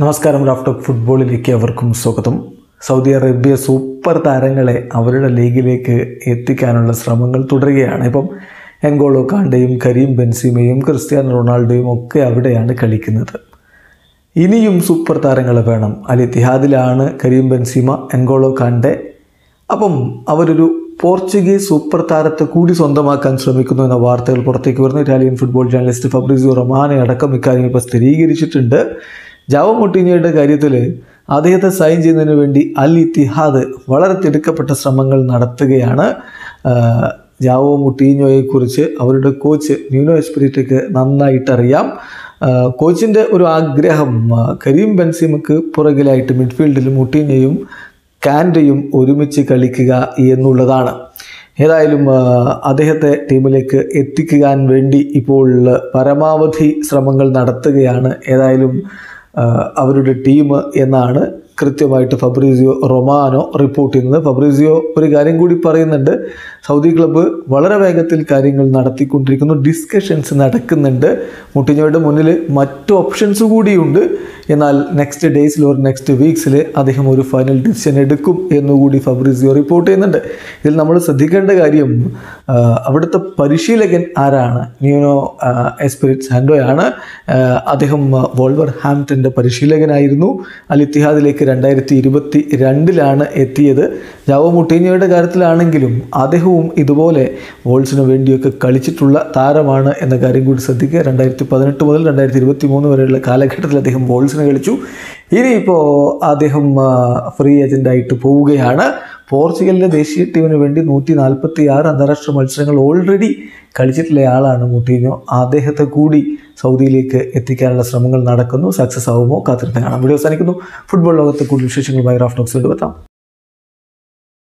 നമസ്കാരം. Raf talk ഫുട്ബോളിലേക്ക് അവർക്കും സ്വാഗതം. സൗദി അറേബ്യ സൂപ്പർ താരങ്ങളെ അവരുടെ ലീഗിലേക്ക് എത്തിക്കാനുള്ള ശ്രമങ്ങൾ തുടരുകയാണ്. ഇപ്പം എൻഗോളോ കാണ്ടയും കരീം ബെൻസിമയും ക്രിസ്ത്യാനോ റൊണാൾഡോയും ഒക്കെ അവിടെയാണ് കളിക്കുന്നത്. ഇനിയും സൂപ്പർ താരങ്ങളെ വേണം. അൽ ഇത്തിഹാദിലാണ് കരീം ബെൻസിമ, എൻഗോളോ കാണ്ടെ. അപ്പം അവരൊരു പോർച്ചുഗീസ് സൂപ്പർ താരത്തെ കൂടി സ്വന്തമാക്കാൻ ശ്രമിക്കുന്നു എന്ന വാർത്തകൾ പുറത്തേക്ക് വരുന്നു. Italian football journalist Fabrizio Romano അടക്കം ഇക്കാര്യം ഇപ്പോൾ സ്ഥിരീകരിച്ചിട്ടുണ്ട്. ജാവോ മൊട്ടീനിയോയുടെ കാര്യത്തിൽ അദ്ദേഹത്തെ സൈൻ ചെയ്യുന്നതിന് വേണ്ടി അൽ ഇത്തിഹാദ് വളരെ തിടുക്കപ്പെട്ട ശ്രമങ്ങൾ നടത്തുകയാണ്. ജാവോ മൊട്ടീനിയോയെക്കുറിച്ച് അവരുടെ കോച്ച് ന്യൂനോ എസ്പിരിറ്റക്ക് നന്നായിട്ടറിയാം. കോച്ചിൻ്റെ ഒരു ആഗ്രഹം കരീം ബെൻസിമക്ക് പുറകിലായിട്ട് മിഡ്ഫീൽഡിൽ മൊട്ടീനിയോയും കാൻ്റെയും ഒരുമിച്ച് കളിക്കുക എന്നുള്ളതാണ്. ഏതായാലും അദ്ദേഹത്തെ ടീമിലേക്ക് എത്തിക്കാൻ വേണ്ടി ഇപ്പോൾ പരമാവധി ശ്രമങ്ങൾ നടത്തുകയാണ് ഏതായാലും അവരുടെ ടീം എന്നാണ് കൃത്യമായിട്ട് ഫബ്രീസിയോ റൊമാനോ റിപ്പോർട്ട് ചെയ്യുന്നത്. ഫബ്രീസിയോ ഒരു കാര്യം കൂടി പറയുന്നുണ്ട്. സൗദി ക്ലബ്ബ് വളരെ വേഗത്തിൽ കാര്യങ്ങൾ നടത്തിക്കൊണ്ടിരിക്കുന്നു, ഡിസ്കഷൻസ് നടക്കുന്നുണ്ട്. മുട്ടിഞ്ഞോയുടെ മുന്നിൽ മറ്റു ഓപ്ഷൻസ് കൂടിയുണ്ട്. എന്നാൽ നെക്സ്റ്റ് ഡേയ്സിൽ ഓർ നെക്സ്റ്റ് വീക്സിൽ അദ്ദേഹം ഒരു ഫൈനൽ ഡിസിഷൻ എടുക്കും എന്നുകൂടി ഫബ്രീസിയോ റിപ്പോർട്ട് ചെയ്യുന്നുണ്ട്. ഇതിൽ നമ്മൾ ശ്രദ്ധിക്കേണ്ട കാര്യം അവിടുത്തെ പരിശീലകൻ ആരാണ്? ന്യൂനോ എസ്പിരിറ്റ് സാൻഡോയാണ്. അദ്ദേഹം വോൾവർ ഹാംപ്ടൻ്റെ പരിശീലകനായിരുന്നു. അൽ ഇത്തിഹാദിലേക്ക് 2022 എത്തിയത്. ജാവോ മൊട്ടീനിയോയുടെ കാര്യത്തിലാണെങ്കിലും അദ്ദേഹവും ഇതുപോലെ വോൾസിന് വേണ്ടിയൊക്കെ കളിച്ചിട്ടുള്ള താരമാണ് എന്ന കാര്യം കൂടി ശ്രദ്ധിക്കുക. 2018 മുതൽ 2023 വരെയുള്ള കാലഘട്ടത്തിൽ അദ്ദേഹം വോൾസിന് കളിച്ചു. ഇനിയിപ്പോൾ അദ്ദേഹം ഫ്രീ ഏജൻ്റായിട്ട് പോവുകയാണ്. പോർച്ചുഗലിൻ്റെ ദേശീയ ടീമിന് വേണ്ടി 146 അന്താരാഷ്ട്ര മത്സരങ്ങൾ ഓൾറെഡി കളിച്ചിട്ടുള്ള ആളാണ് മൊട്ടീനിയോ. അദ്ദേഹത്തെ കൂടി സൗദിയിലേക്ക് എത്തിക്കാനുള്ള ശ്രമങ്ങൾ നടക്കുന്നു. സക്സസ് ആവുമോ കാത്തിരുന്ന് കാണാം. വീഡിയോ അവസാനിക്കുന്നു. ഫുട്ബോൾ ലോകത്തെ കൂടുതൽ വിശേഷങ്ങളുമായി റാഫ് ടോക്സ് കൊണ്ടുവെത്താം.